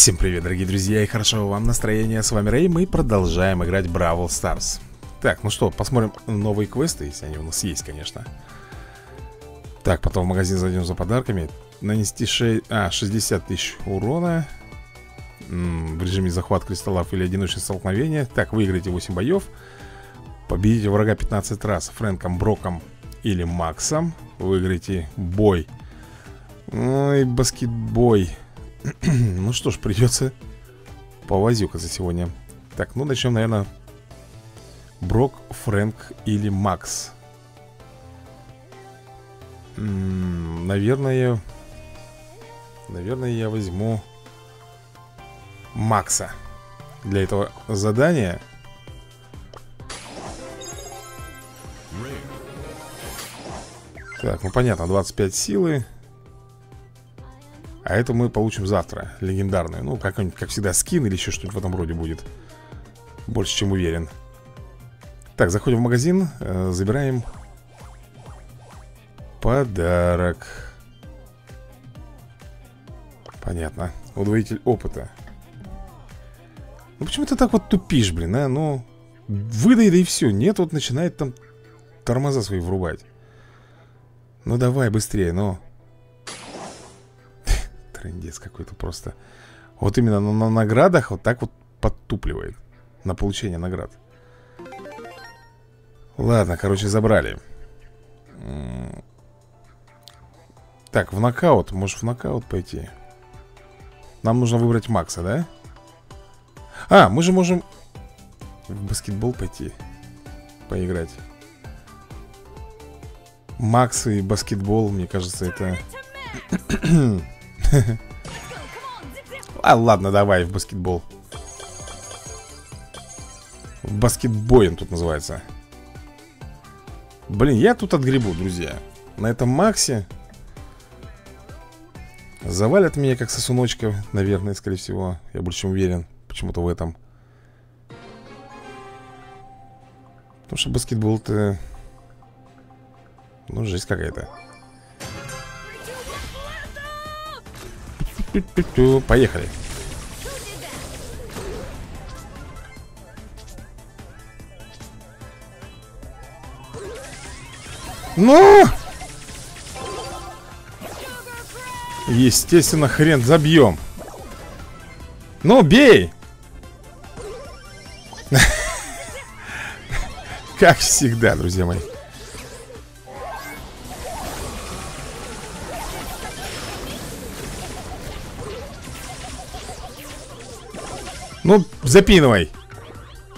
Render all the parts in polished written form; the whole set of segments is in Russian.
Всем привет, дорогие друзья, и хорошего вам настроения. С вами Рэй, мы продолжаем играть Brawl Stars. Так, ну что, посмотрим новые квесты, если они у нас есть, конечно. Так, потом в магазин зайдем за подарками. Нанести 60 тысяч урона в режиме захват кристаллов или одиночное столкновение. Так, выиграйте 8 боев. Победите врага 15 раз Фрэнком, Броком или Максом. Выиграйте бой. Ой, баскетбой. Ну что ж, придется повозюкаться сегодня. Так, ну начнем, наверное, Брок, Фрэнк или Макс. Наверное, я возьму Макса. Для этого задания. Так, ну понятно, 25 силы. А это мы получим завтра, легендарную. Ну, какой-нибудь, как всегда, скин или еще что-нибудь в этом роде будет. Больше чем уверен. Так, заходим в магазин, забираем подарок. Понятно. Удвоитель опыта. Ну, почему ты так вот тупишь, блин, а? Ну, выдай, да и все. Нет, вот начинает там тормоза свои врубать. Ну, давай, быстрее, ну. Трындец какой-то просто. Вот именно на наградах вот так вот подтупливает. На получение наград. Ладно, короче, забрали. Так, в нокаут. Может, в нокаут пойти? Нам нужно выбрать Макса, да? А, мы же можем в баскетбол пойти. Поиграть. Макс и баскетбол, мне кажется, это... А, ладно, давай в баскетбол. В баскетбой он тут называется. Блин, я тут отгребу, друзья. На этом Максе завалят меня как сосуночка, наверное, скорее всего. Я больше чем уверен почему-то в этом. Потому что баскетбол-то... Ну, жесть какая-то. Поехали. Ну! Естественно, хрен забьем. Ну, бей! Как всегда, друзья мои. Ну, запинывай.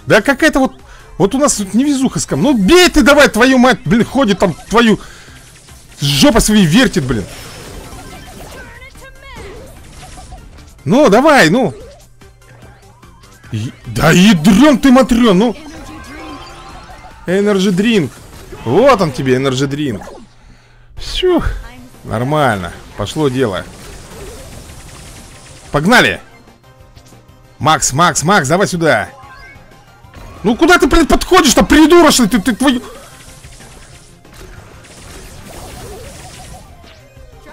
Да какая-то вот... Вот у нас тут невезуха с кем. Ну, бей ты давай, твою мать, блин, ходит там твою... Жопа своей вертит, блин. Ну, давай, ну. Да ядрен ты, матрен, ну. Energy drink. Вот он тебе, energy drink. Всё. Нормально, пошло дело. Погнали. Макс, Макс, Макс, давай сюда. Ну куда ты, блин, подходишь-то, придурочный ты твою...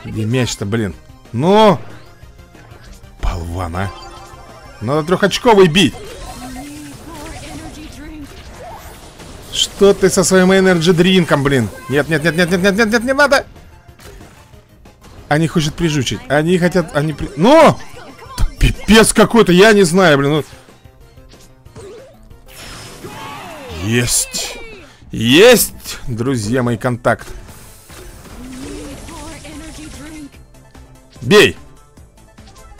Где мяч-то, блин? Ну! Болван, а. Надо трехочковый бить. Что ты со своим энерджи-дринком, блин? Нет, нет, нет, нет, нет, нет, нет, нет, не надо. Они хотят прижучить. Они хотят... Они... Ну! Пипец какой-то, я не знаю, блин. Есть. Есть, друзья мои, контакт. Бей.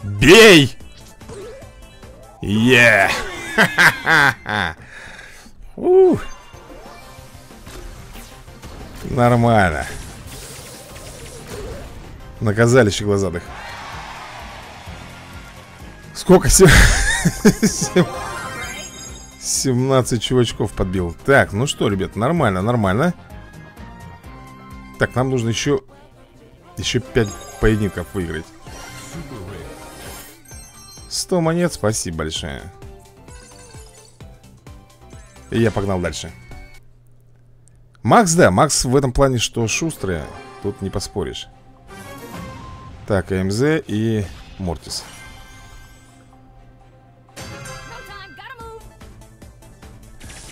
Бей. Yeah. Нормально. Наказали еще глазадых. Сколько? 17 чувачков подбил. Так, ну что, ребят, нормально, нормально. Так, нам нужно еще 5 поединков выиграть. 100 монет, спасибо большое. И я погнал дальше. Макс, да, Макс в этом плане, что шустрый. Тут не поспоришь. Так, АМЗ и Мортис.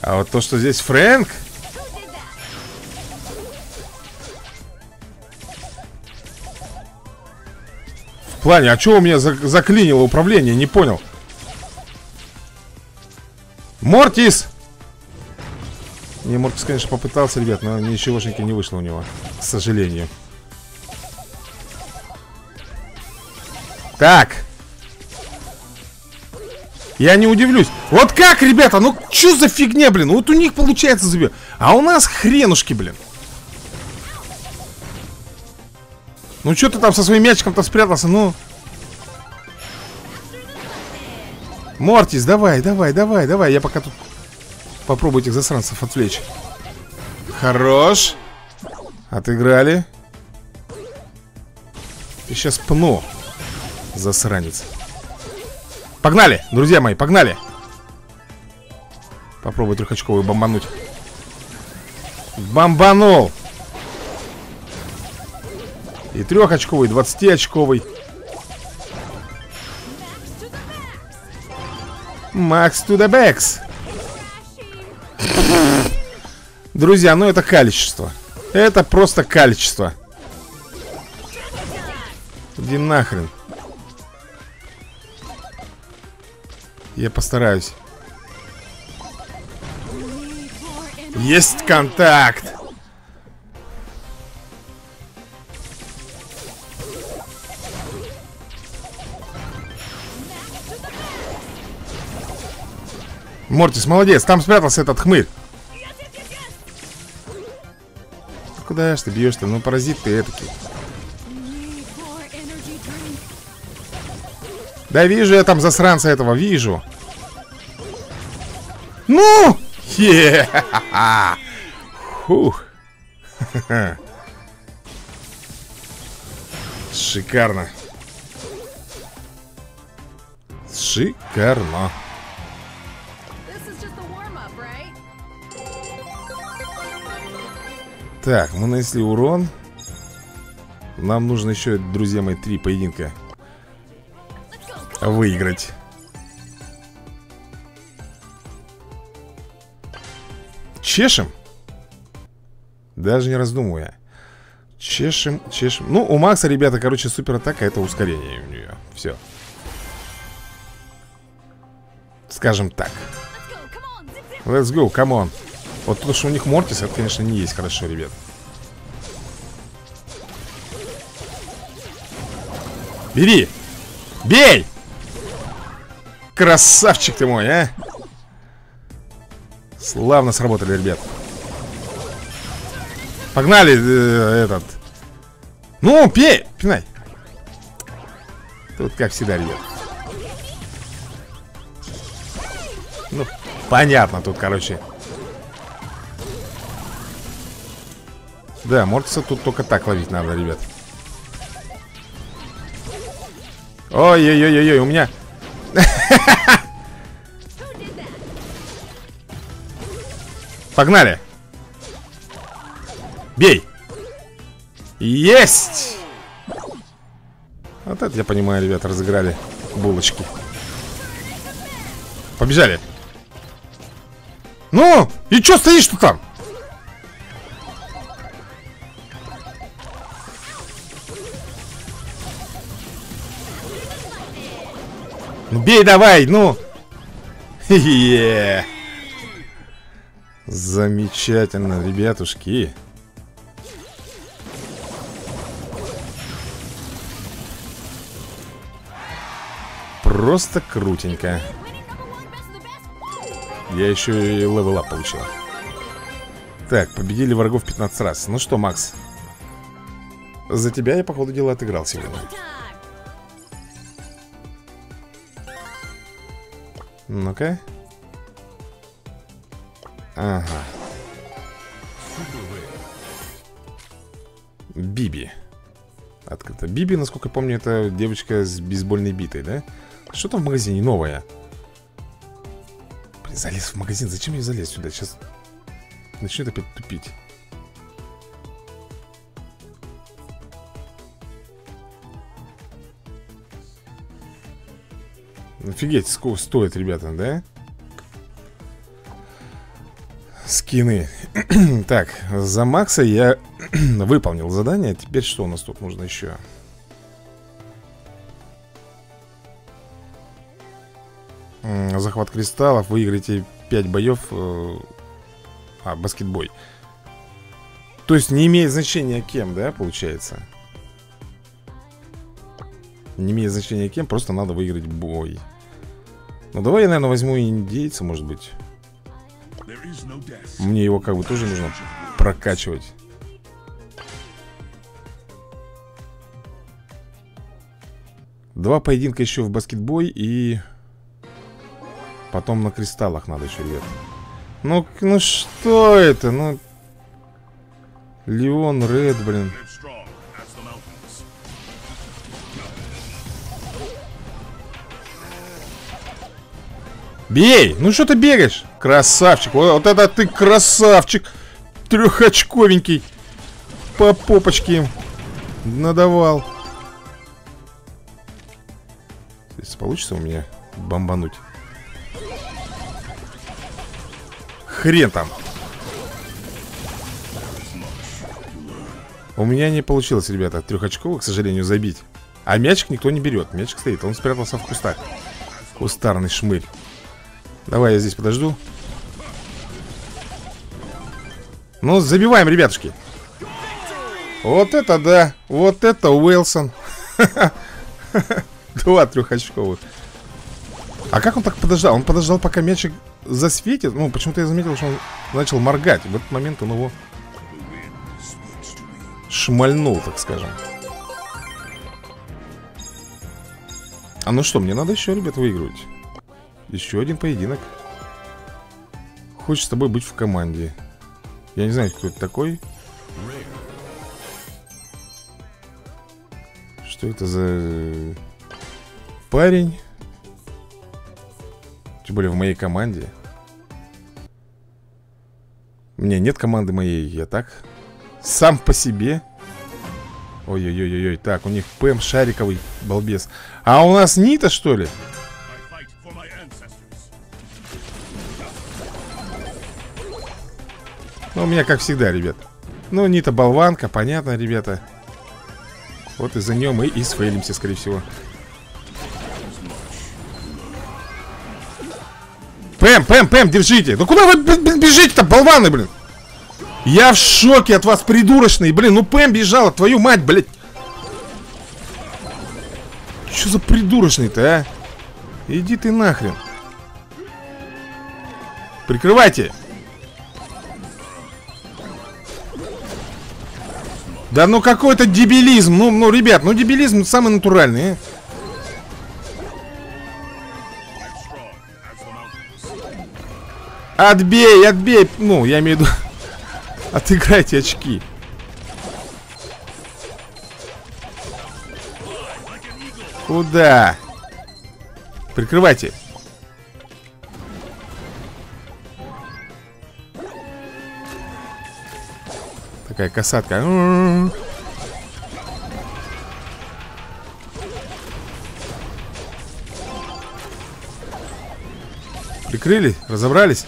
А вот то, что здесь Фрэнк. В плане, а что у меня заклинило управление? Не понял. Мортис! Не, Мортис, конечно, попытался, ребят, но ничегошеньки не вышло у него, к сожалению. Так. Я не удивлюсь. Вот как, ребята, ну что за фигня, блин? Вот у них получается забивать, а у нас хренушки, блин. Ну что ты там со своим мячиком-то спрятался, ну? Мортис, давай, давай, давай, давай. Я пока тут попробую этих засранцев отвлечь. Хорош. Отыграли. И сейчас пну. Засранец. Погнали, друзья мои, погнали. Попробую трехочковую бомбануть. Бомбанул. И трехочковый, и 20-очковый. Макс to the backs. Друзья, ну это количество. Это просто количество. Иди нахрен. Я постараюсь. Есть контакт. Мортис, молодец, там спрятался этот хмырь. Куда ж ты бьешь-то? Ну, паразит ты этакий. Да вижу я там засранца этого, вижу. Ну! Yeah. Фух. Шикарно. Шикарно. Так, мы нанесли урон. Нам нужно еще, друзья мои, 3 поединка выиграть. Чешем? Даже не раздумывая. Чешем, чешем. Ну, у Макса, ребята, короче, супер атака. Это ускорение у нее. Все. Скажем так. Let's go, come on. Вот то, что у них Мортис, это, конечно, не есть хорошо, ребят. Бери! Бей! Красавчик ты мой, а! Славно сработали, ребят. Погнали, этот. Ну, пей! Пинай! Тут как всегда, ребят. Ну, понятно тут, короче. Да, Мортиса тут только так ловить надо, ребят. Ой-ой-ой-ой, у меня... Погнали! Бей! Есть! Вот это я понимаю, ребята, разыграли булочки. Побежали! Ну! И чё стоишь ты там? Ну бей давай, ну. Yeah. Замечательно, ребятушки. Просто крутенько. Я еще и левелап получил. Так, победили врагов 15 раз. Ну что, Макс, за тебя я, по ходу дела, отыграл сегодня. Ну-ка. Ага. Биби. Открыто. Биби, насколько я помню, это девочка с бейсбольной битой, да? Что-то в магазине новое. Блин, залез в магазин. Зачем я залез сюда? Сейчас начнет опять тупить. Офигеть, сколько стоит, ребята, да? скины. Так, за Макса я выполнил задание. Теперь что у нас тут нужно еще? Захват кристаллов. Выиграйте 5 боев. А, баскетбой. То есть не имеет значения кем, да, получается? Не имеет значения кем, просто надо выиграть бой. Ну давай я, наверное, возьму индейца, может быть. Мне его как бы тоже нужно прокачивать. Два поединка еще в баскетбой и... потом на кристаллах надо еще лет. Ну что это? Ну... Леон, Ред, блин. Бей! Ну что ты бегаешь? Красавчик! Вот это ты красавчик! Трехочковенький! По попочке надавал. Если получится у меня бомбануть. Хрен там. У меня не получилось, ребята, трехочковых, к сожалению, забить. А мячик никто не берет. Мячик стоит, он спрятался в кустах. Кустарный шмырь. Давай я здесь подожду. Ну, забиваем, ребятушки. Вот это да. Вот это Уэлсон. Два трехочковых. А как он так подождал? Он подождал, пока мячик засветит. Ну, почему-то я заметил, что он начал моргать. В этот момент он его шмальнул, так скажем. А ну что, мне надо еще, ребят, выигрывать. Еще один поединок. Хочешь с тобой быть в команде. Я не знаю, кто это такой. Что это за парень? Тем более в моей команде. У меня нет команды моей. Я так сам по себе. Ой-ой-ой-ой. Так, у них ПМ шариковый балбес. А у нас Нита, что ли? Ну, у меня как всегда, ребят. Ну, Нита болванка, понятно, ребята. Вот из-за нее мы и сфейлимся, скорее всего. Пэм, Пэм, Пэм, держите. Ну, куда вы бежите-то, болваны, блин? Я в шоке от вас, придурочные, блин. Ну, Пэм бежала, твою мать, блядь. Что за придурочный-то, а? Иди ты нахрен. Прикрывайте. Да ну какой-то дебилизм, ну, ребят, ну дебилизм самый натуральный, а? Отбей, отбей, ну, я имею в виду, отыграйте очки. Куда? Прикрывайте. Такая касатка. Прикрыли, разобрались.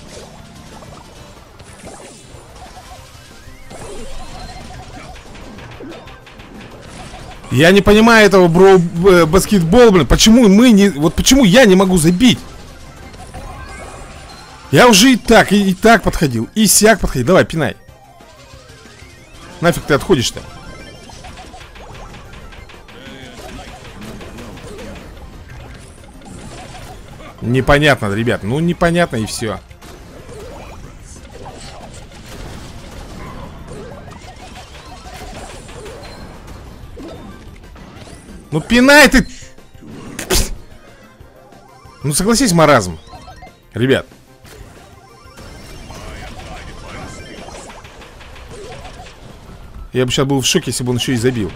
Я не понимаю этого, бро, баскетбол, блин. Почему мы не... Вот почему я не могу забить? Я уже и так подходил, и сяк подходил. Давай, пинай. Нафиг ты отходишь-то? Непонятно, ребят. Ну, непонятно и все. Ну, пинай ты! Ну, согласись, маразм. Ребят. Я бы сейчас был в шоке, если бы он еще и забил.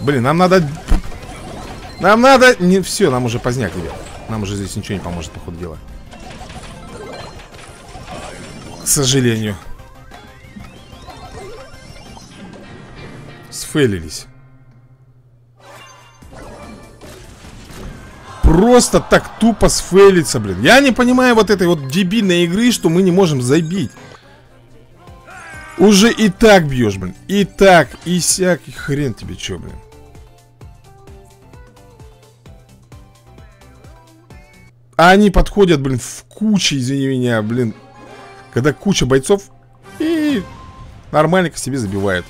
Блин, нам надо... Нам надо... Не, все, нам уже поздняк, ребят. Нам уже здесь ничего не поможет, по ходу дела. К сожалению. Сфейлились. просто так тупо сфейлиться, блин. Я не понимаю вот этой вот дебильной игры, что мы не можем забить. Уже и так бьешь, блин. И так, и сяк, и хрен тебе чё, блин. А они подходят, блин, в куче, извини меня, блин. Когда куча бойцов и нормальненько себе забивают.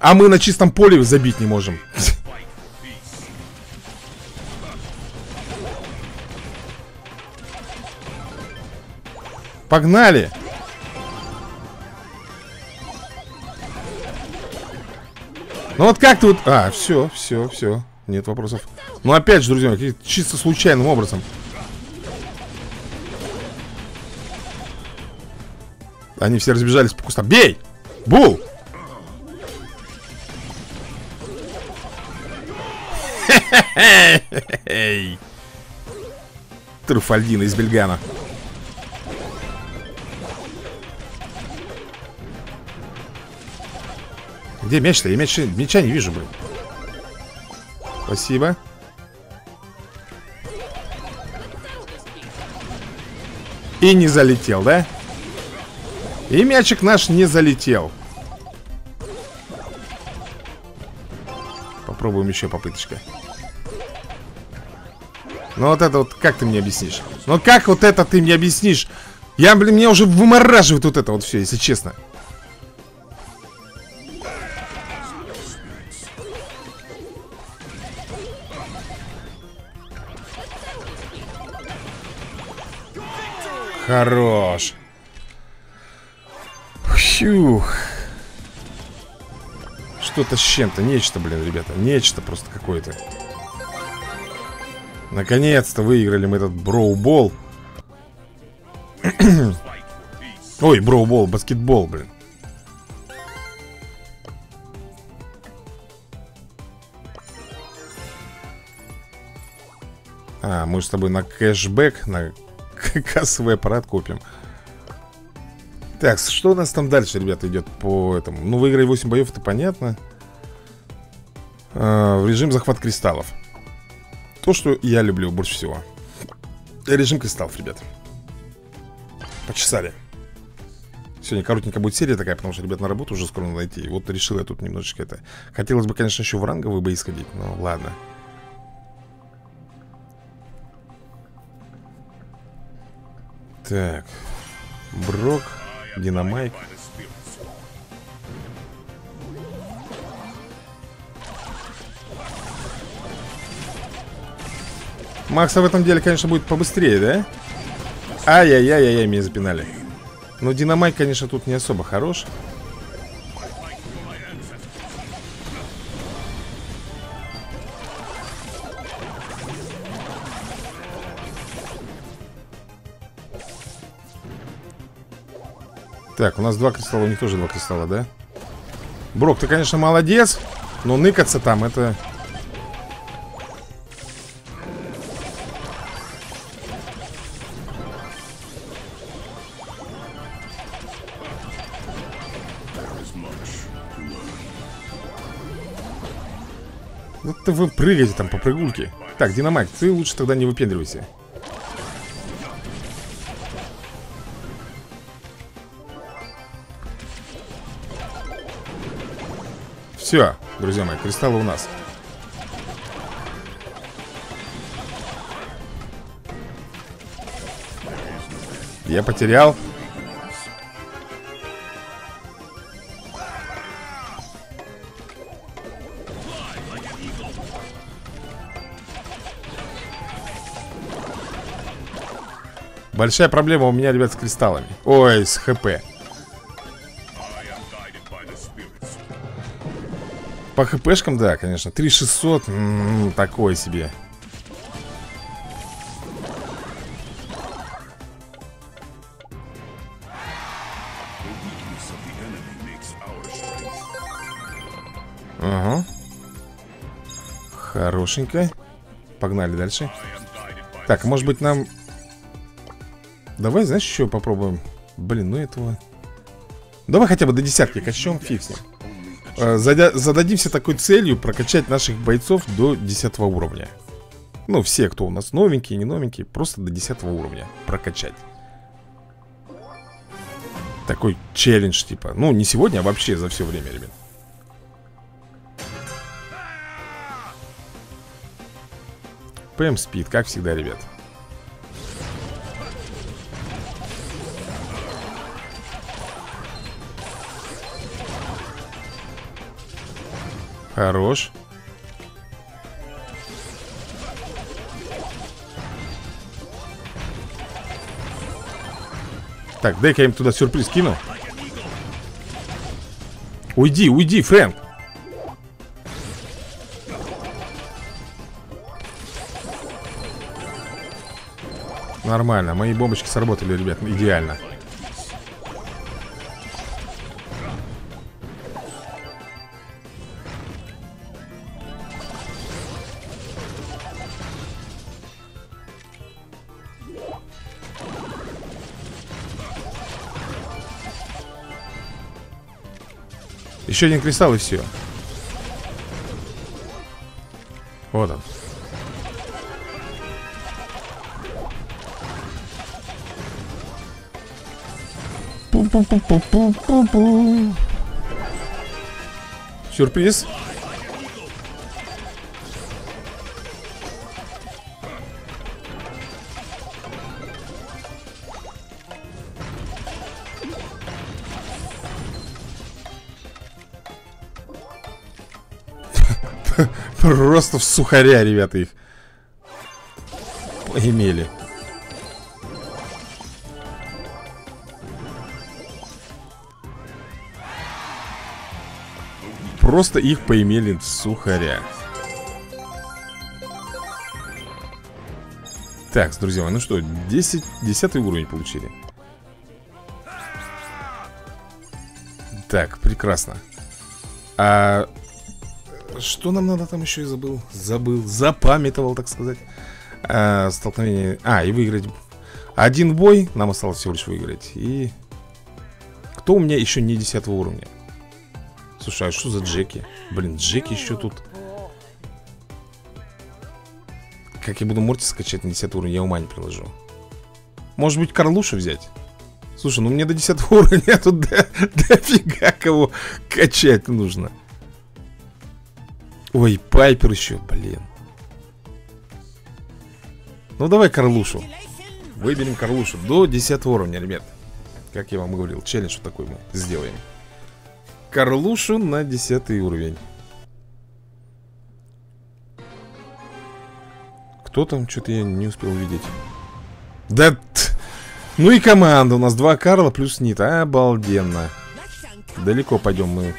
А мы на чистом поле забить не можем. Погнали! Ну вот как ты вот... А, все, все, все. Нет вопросов. Но опять же, друзья, чисто случайным образом. Они все разбежались по кустам. Бей! Бул! Хе-хе-хе! Труфальдина из Бельгана. Где мяч-то? Я мяча не вижу, блин. Спасибо. И не залетел, да? И мячик наш не залетел. Попробуем еще попыточка. Ну вот это вот, как ты мне объяснишь? Ну как вот это ты мне объяснишь? Я, блин, меня уже вымораживает вот это вот все, если честно. Хорош. Фух. Что-то с чем-то, нечто, блин, ребята. Нечто просто какое-то. Наконец-то выиграли мы этот броубол. Ой, броубол, баскетбол, блин. А, мы же с тобой на кэшбэк, на кассовый аппарат купим. Так, что у нас там дальше, ребята, идет по этому? Ну, выиграй 8 боев, это понятно. В режим захват кристаллов. То, что я люблю больше всего. Режим кристаллов, ребят. Почесали. Сегодня коротенькая будет серия такая, потому что, ребят, на работу уже скоро надо идти. Вот решил я тут немножечко это. Хотелось бы, конечно, еще в ранговый бой сходить, но ладно. Так. Брок. Динамайк. Макса в этом деле, конечно, будет побыстрее, да? Ай-яй-яй-яй, меня запинали. Но Динамайк, конечно, тут не особо хорош. Так, у нас 2 кристалла, у них тоже 2 кристалла, да? Брок, ты, конечно, молодец, но ныкаться там, это... Ну ты вы прыгаете там по прыгульке. Так, Динамайк, ты лучше тогда не выпендривайся. Все, друзья мои, кристаллы у нас. Я потерял. Большая проблема у меня, ребят, с кристаллами. Ой, с ХП. По хпшкам, да, конечно. 3600, такое себе. Ага. Хорошенько. Погнали дальше. Так, может быть нам... Давай, знаешь, еще попробуем. Блин, ну этого... Давай хотя бы до 10 качем, фиг с ним. Зададимся такой целью прокачать наших бойцов до 10 уровня. Ну, все, кто у нас новенькие, не новенькие, просто до 10 уровня прокачать. Такой челлендж, типа. Ну, не сегодня, а вообще за все время, ребят. ПМ спит, как всегда, ребят. Хорош. Так, дай-ка я им туда сюрприз кину. Уйди, уйди, Фрэнк. Нормально, мои бомбочки сработали, ребят, идеально. Еще один кристалл и все. Вот он. Пу-пу-пу-пу-пу-пу-пу. Сюрприз. Просто в сухаря, ребята, их поимели. Просто их поимели в сухаря. Так, друзья мои, ну что, 10-й уровень получили. Так, прекрасно. А... что нам надо там еще и забыл? Забыл, запамятовал, так сказать. Столкновение... А, и выиграть один бой. Нам осталось всего лишь выиграть. И... кто у меня еще не 10 уровня? Слушай, а что за Джеки? Блин, Джеки еще тут. Как я буду Мортис скачать на 10 уровень, я ума не приложу. Может быть, Карлушу взять? Слушай, ну мне до 10 уровня тут дофига кого качать нужно. Ой, Пайпер еще, блин. Ну давай Карлушу. Выберем Карлушу до 10 уровня, ребят. Как я вам говорил, челлендж вот такой мы сделаем. Карлушу на 10 уровень. Кто там? Что-то я не успел увидеть. Да... ну и команда у нас. 2 Карла плюс Нита. Обалденно. Далеко пойдем мы.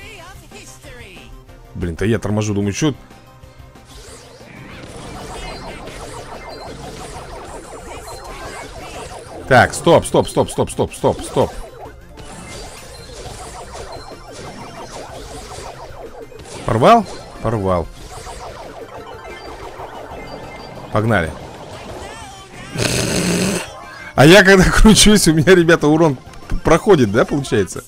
Блин, то я торможу, думаю, что... Так, стоп, стоп, стоп, стоп, стоп, стоп, стоп. Порвал? Порвал. Погнали. А я когда кручусь, у меня, ребята, урон проходит, да, получается?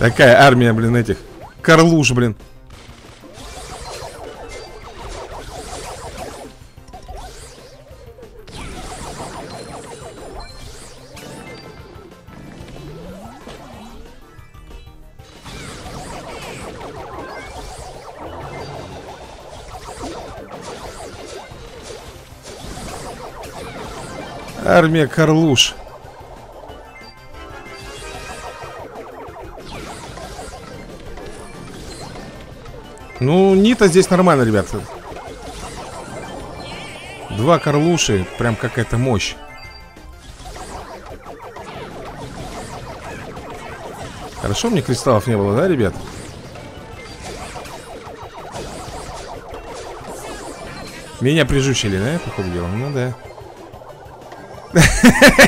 Такая армия, блин, этих Карлуш, блин. Армия Карлуш. Ну, Нита здесь нормально, ребята. 2 Карлуши, прям какая-то мощь. Хорошо, мне кристаллов не было, да, ребят? Меня прижучили, да, походу дела? Ну, да.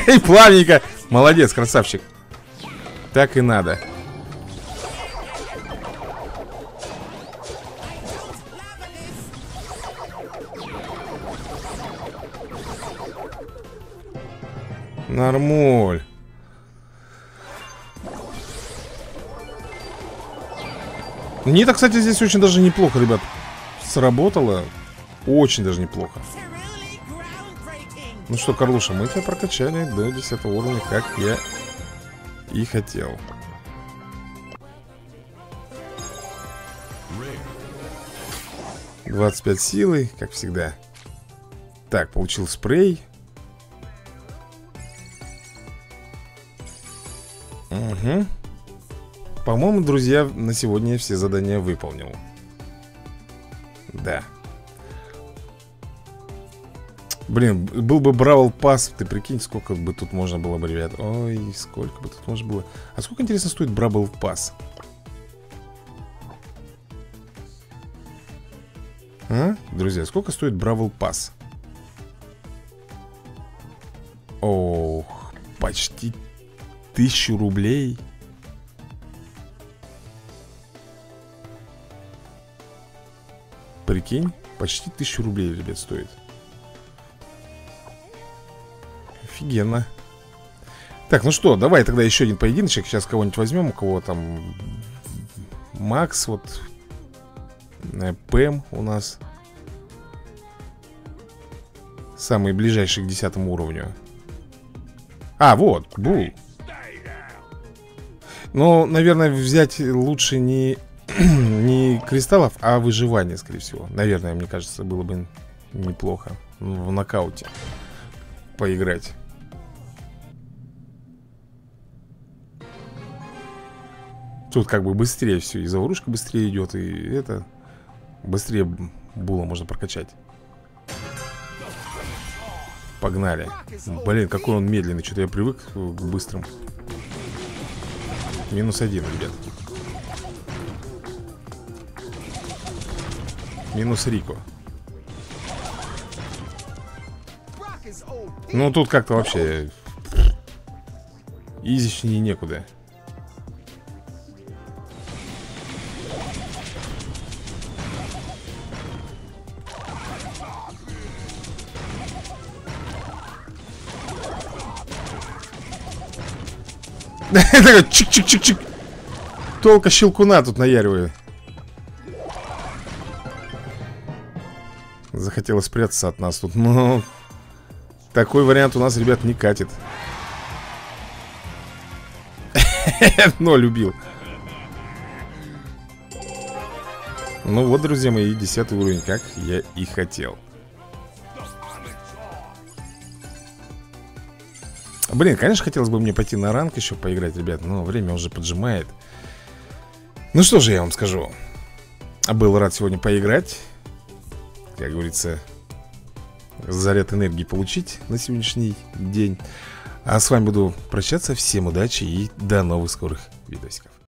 И плавненько. Молодец, красавчик. Так и надо. Нормуль. Мне-то, кстати, здесь очень даже неплохо, ребят. Сработало. Очень даже неплохо. Ну что, Карлуша, мы тебя прокачали до 10 уровня, как я и хотел. Рейд. 25 силы, как всегда. Так, получил спрей. Угу. По-моему, друзья, на сегодня я все задания выполнил. Да. Блин, был бы Brawl Pass, ты прикинь, сколько бы тут можно было бы, ребят. Ой, сколько бы тут можно было. А сколько, интересно, стоит Brawl Pass? А? Друзья, сколько стоит Brawl Pass? Ох, почти 1000 рублей. Прикинь, почти 1000 рублей, ребят, стоит. Офигенно. Так, ну что, давай тогда еще один поединочек. Сейчас кого-нибудь возьмем, у кого там Макс, вот Пэм у нас. Самый ближайший к 10 уровню. А, вот, Бул. Но, наверное, взять лучше не кристаллов, а выживание, скорее всего. Наверное, мне кажется, было бы неплохо в нокауте поиграть. Тут как бы быстрее все, и заварушка быстрее идет, и это быстрее Була можно прокачать. Погнали. Блин, какой он медленный, что-то я привык к быстрым. -1, ребят. Минус Рико. Ну, тут как-то вообще изичнее некуда. Чик-чик-чик-чик. Толка щелкуна тут наяриваю. Захотела спрятаться от нас тут, но такой вариант у нас, ребят, не катит. Но любил. Ну вот, друзья мои, 10 уровень, как я и хотел. Блин, конечно, хотелось бы мне пойти на ранг еще поиграть, ребят, но время уже поджимает. Ну что же я вам скажу. Был рад сегодня поиграть. Как говорится, заряд энергии получить на сегодняшний день. А с вами буду прощаться. Всем удачи и до новых скорых видосиков.